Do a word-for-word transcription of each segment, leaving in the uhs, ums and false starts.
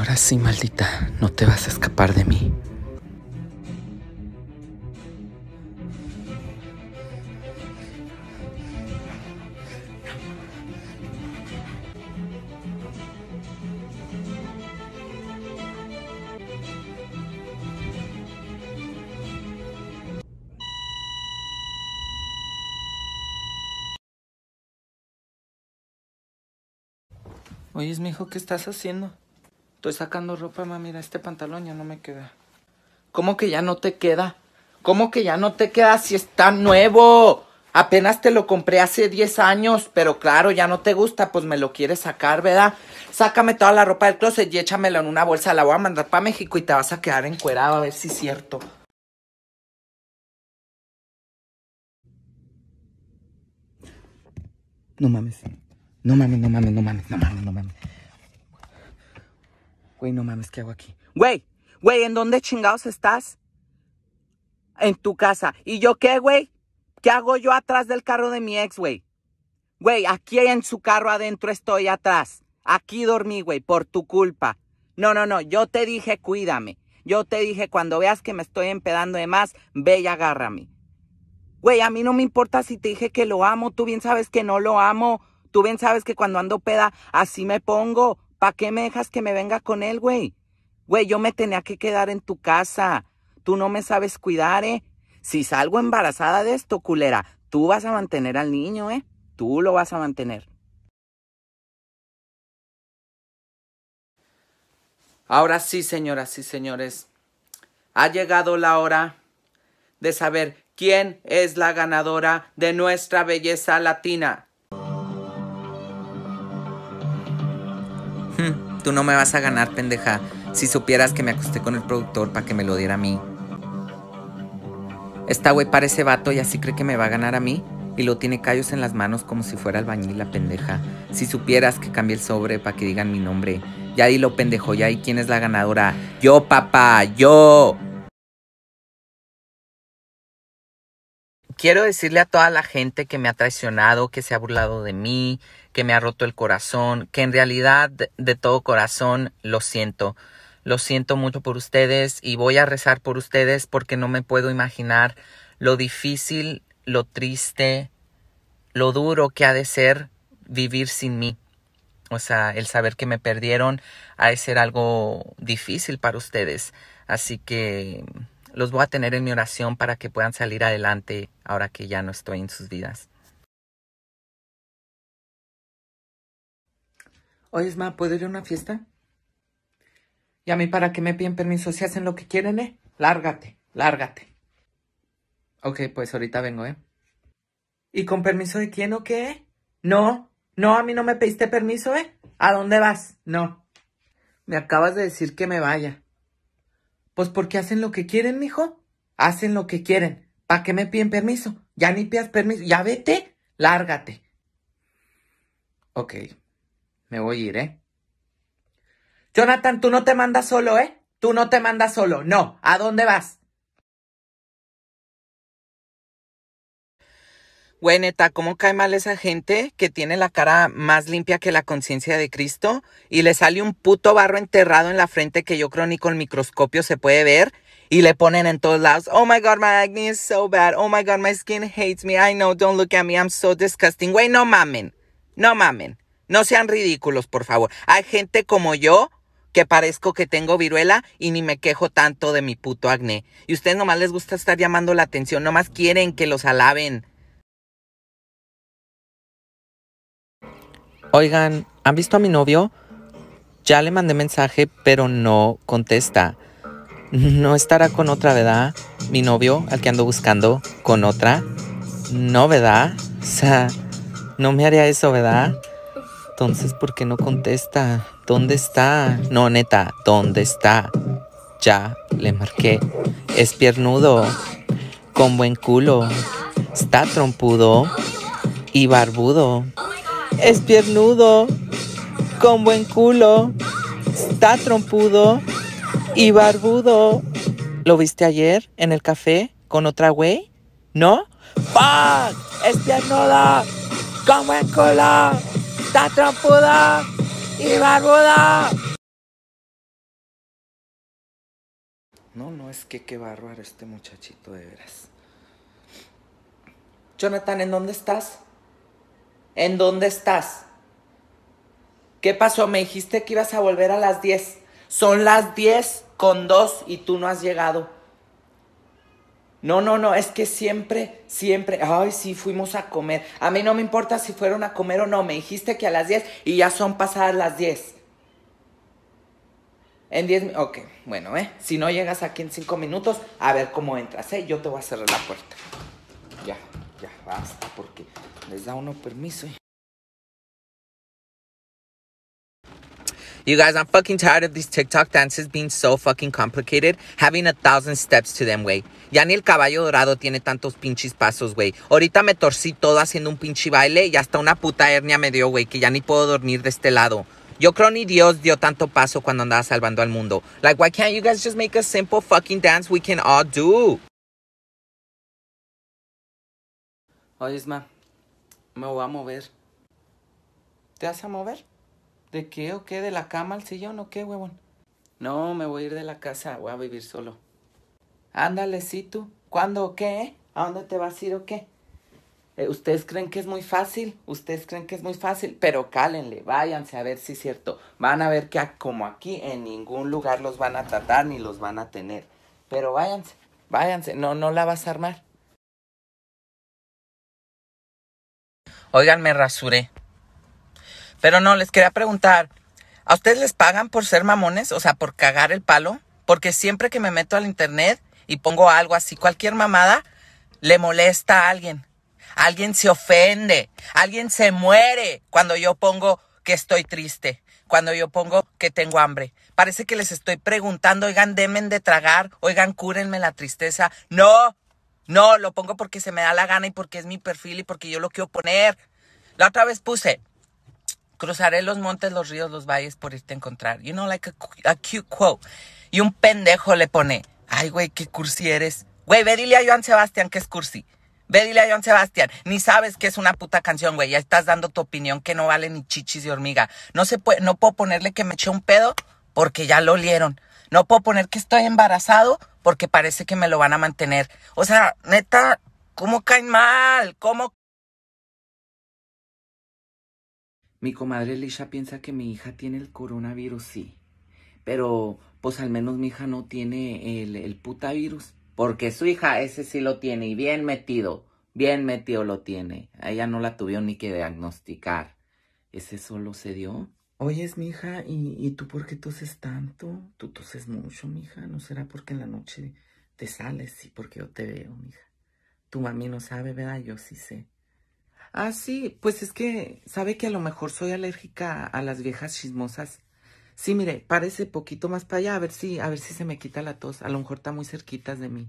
Ahora sí, maldita, no te vas a escapar de mí. Oye, mijo, ¿qué estás haciendo? Estoy sacando ropa, mamá. Mira, este pantalón ya no me queda. ¿Cómo que ya no te queda? ¿Cómo que ya no te queda si está nuevo? Apenas te lo compré hace diez años, pero claro, ya no te gusta, pues me lo quieres sacar, ¿verdad? Sácame toda la ropa del closet y échamela en una bolsa. La voy a mandar para México y te vas a quedar encuerado, a ver si es cierto. No mames. No mames, no mames, no mames, no mames, no mames. Güey, no mames, ¿qué hago aquí? Güey, güey, ¿en dónde chingados estás? En tu casa. ¿Y yo qué, güey? ¿Qué hago yo atrás del carro de mi ex, güey? Güey, aquí en su carro adentro estoy atrás. Aquí dormí, güey, por tu culpa. No, no, no, yo te dije cuídame. Yo te dije cuando veas que me estoy empedando de más, ve y agárrame. Güey, a mí no me importa si te dije que lo amo. Tú bien sabes que no lo amo. Tú bien sabes que cuando ando peda, así me pongo. ¿Para qué me dejas que me venga con él, güey? Güey, yo me tenía que quedar en tu casa. Tú no me sabes cuidar, ¿eh? Si salgo embarazada de esto, culera, tú vas a mantener al niño, ¿eh? Tú lo vas a mantener. Ahora sí, señoras y señores. Ha llegado la hora de saber quién es la ganadora de nuestra belleza latina. Tú no me vas a ganar, pendeja. Si supieras que me acosté con el productor para que me lo diera a mí. Esta güey parece vato y así cree que me va a ganar a mí. Y lo tiene callos en las manos como si fuera albañil, la pendeja. Si supieras que cambié el sobre para que digan mi nombre. Ya dilo, pendejo, ya. ¿Y quién es la ganadora? ¡Yo, papá! ¡Yo! Quiero decirle a toda la gente que me ha traicionado, que se ha burlado de mí, que me ha roto el corazón, que en realidad de todo corazón lo siento. Lo siento mucho por ustedes y voy a rezar por ustedes porque no me puedo imaginar lo difícil, lo triste, lo duro que ha de ser vivir sin mí. O sea, el saber que me perdieron ha de ser algo difícil para ustedes. Así que los voy a tener en mi oración para que puedan salir adelante ahora que ya no estoy en sus vidas. Oye, Isma, ¿puedo ir a una fiesta? Y a mí, ¿para qué me piden permiso? Si hacen lo que quieren, ¿eh? Lárgate, lárgate. Ok, pues ahorita vengo, ¿eh? ¿Y con permiso de quién o qué? No, no, a mí no me pediste permiso, ¿eh? ¿A dónde vas? No. Me acabas de decir que me vaya. Pues porque hacen lo que quieren, mijo. Hacen lo que quieren. ¿Para qué me piden permiso? Ya ni pidas permiso. Ya vete, lárgate. Ok, me voy a ir, ¿eh? Jonathan, tú no te mandas solo, ¿eh? Tú no te mandas solo. No, ¿a dónde vas? Güey, neta, ¿cómo cae mal esa gente que tiene la cara más limpia que la conciencia de Cristo y le sale un puto barro enterrado en la frente que yo creo ni con microscopio se puede ver y le ponen en todos lados? Oh my God, my acne is so bad. Oh my God, my skin hates me. I know, don't look at me. I'm so disgusting. Güey, no mamen. No mamen. No sean ridículos, por favor. Hay gente como yo que parezco que tengo viruela y ni me quejo tanto de mi puto acné. Y a ustedes nomás les gusta estar llamando la atención. Nomás quieren que los alaben. Oigan, ¿han visto a mi novio? Ya le mandé mensaje, pero no contesta. No estará con otra, ¿verdad? Mi novio, al que ando buscando, ¿con otra? No, ¿verdad? O sea, no me haría eso, ¿verdad? Entonces, ¿por qué no contesta? ¿Dónde está? No, neta, ¿dónde está? Ya le marqué. Es piernudo, con buen culo, está trompudo y barbudo. Es piernudo, con buen culo, está trompudo y barbudo. ¿Lo viste ayer en el café con otra güey? ¿No? ¡Fuck! Es piernudo, con buen culo, está trompudo y barbudo. No, no, es que qué bárbaro este muchachito, de veras. Jonathan, ¿en dónde estás? ¿En dónde estás? ¿Qué pasó? Me dijiste que ibas a volver a las diez. Son las diez con dos y tú no has llegado. No, no, no, es que siempre, siempre, ay, sí, fuimos a comer. A mí no me importa si fueron a comer o no. Me dijiste que a las diez y ya son pasadas las diez. En diez, ok, bueno, eh. Si no llegas aquí en cinco minutos, a ver cómo entras, eh. Yo te voy a cerrar la puerta. Ya, ya, basta, porque les da uno permiso. You guys, I'm fucking tired of these TikTok dances being so fucking complicated, having a thousand steps to them, güey. Ya ni el caballo dorado tiene tantos pinches pasos, güey. Ahorita me torcí todo haciendo un pinche baile y hasta una puta hernia me dio, güey, que ya ni puedo dormir de este lado. Yo creo ni Dios dio tanto paso cuando andaba salvando al mundo. Like, why can't you guys just make a simple fucking dance we can all do? Oye, Isma, me voy a mover. ¿Te vas a mover? ¿De qué o qué? ¿De la cama al sillón o qué, huevón? No, me voy a ir de la casa, voy a vivir solo. Ándale, sí, tú. ¿Cuándo o qué, eh? ¿A dónde te vas a ir o qué? Eh, ustedes creen que es muy fácil, ustedes creen que es muy fácil, pero cálenle, váyanse a ver si es cierto. Van a ver que como aquí en ningún lugar los van a tratar ni los van a tener. Pero váyanse, váyanse, no, no la vas a armar. Oigan, me rasuré. Pero no, les quería preguntar, ¿a ustedes les pagan por ser mamones? O sea, por cagar el palo. Porque siempre que me meto al internet y pongo algo así, cualquier mamada, le molesta a alguien. Alguien se ofende, alguien se muere cuando yo pongo que estoy triste, cuando yo pongo que tengo hambre. Parece que les estoy preguntando, oigan, denme de tragar, oigan, cúrenme la tristeza. No, no, lo pongo porque se me da la gana y porque es mi perfil y porque yo lo quiero poner. La otra vez puse... cruzaré los montes, los ríos, los valles por irte a encontrar. You know, like a, a cute quote. Y un pendejo le pone, ay, güey, qué cursi eres. Güey, ve dile a Juan Sebastián que es cursi. Ve dile a Juan Sebastián. Ni sabes que es una puta canción, güey. Ya estás dando tu opinión que no vale ni chichis de hormiga. No, se puede, no puedo ponerle que me eché un pedo porque ya lo olieron. No puedo poner que estoy embarazado porque parece que me lo van a mantener. O sea, neta, ¿cómo caen mal? ¿Cómo? Mi comadre Lisha piensa que mi hija tiene el coronavirus, sí. Pero, pues al menos mi hija no tiene el, el puta virus. Porque su hija ese sí lo tiene y bien metido. Bien metido lo tiene. A ella no la tuvieron ni que diagnosticar. Ese solo se dio. Oyes, mi hija, ¿y, ¿y tú por qué toses tanto? Tú toses mucho, mi hija. ¿No será porque en la noche te sales? Sí, porque yo te veo, mi hija. Tu mami no sabe, ¿verdad? Yo sí sé. Ah, sí, pues es que sabe que a lo mejor soy alérgica a las viejas chismosas. Sí, mire, parece poquito más para allá, a ver si, a ver si se me quita la tos. A lo mejor está muy cerquitas de mí.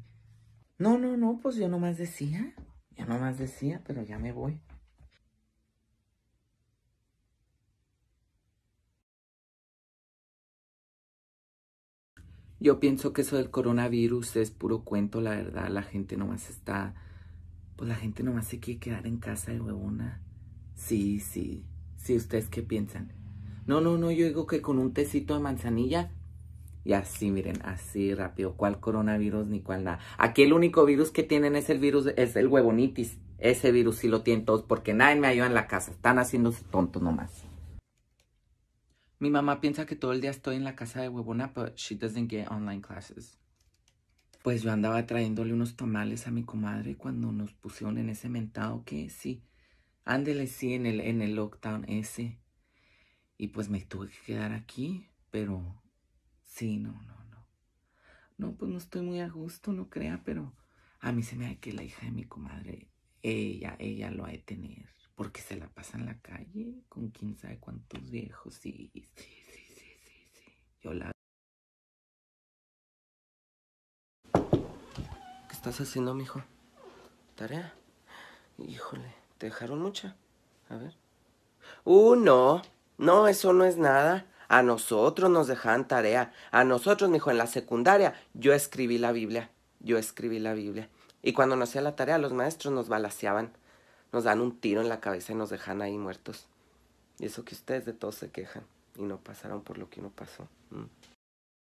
No, no, no, pues yo nomás decía, yo nomás decía, pero ya me voy. Yo pienso que eso del coronavirus es puro cuento, la verdad. La gente nomás está... pues la gente nomás se quiere quedar en casa de huevona. Sí, sí. Sí, ¿ustedes qué piensan? No, no, no, yo digo que con un tecito de manzanilla. Y así, miren, así rápido. ¿Cuál coronavirus ni cuál nada? Aquí el único virus que tienen es el virus, es el huevonitis. Ese virus sí lo tienen todos porque nadie me ayuda en la casa. Están haciéndose tontos nomás. Mi mamá piensa que todo el día estoy en la casa de huevona, but she doesn't get online classes. Pues yo andaba trayéndole unos tamales a mi comadre cuando nos pusieron en ese mentado que sí. Ándele, sí, en el, en el lockdown ese. Y pues me tuve que quedar aquí, pero sí, no, no, no. No, pues no estoy muy a gusto, no crea, pero a mí se me da que la hija de mi comadre, ella, ella lo ha de tener. Porque se la pasa en la calle con quién sabe cuántos viejos. Sí, sí, sí, sí, sí, sí. Yo la... ¿Qué estás haciendo, mijo? ¿Tarea? Híjole, ¿te dejaron mucha? A ver. ¡Uh, no! No, eso no es nada. A nosotros nos dejaban tarea. A nosotros, mijo, en la secundaria, yo escribí la Biblia. Yo escribí la Biblia. Y cuando nos hacía la tarea, los maestros nos balaceaban. Nos dan un tiro en la cabeza y nos dejan ahí muertos. Y eso que ustedes de todo se quejan. Y no pasaron por lo que uno pasó. Mm.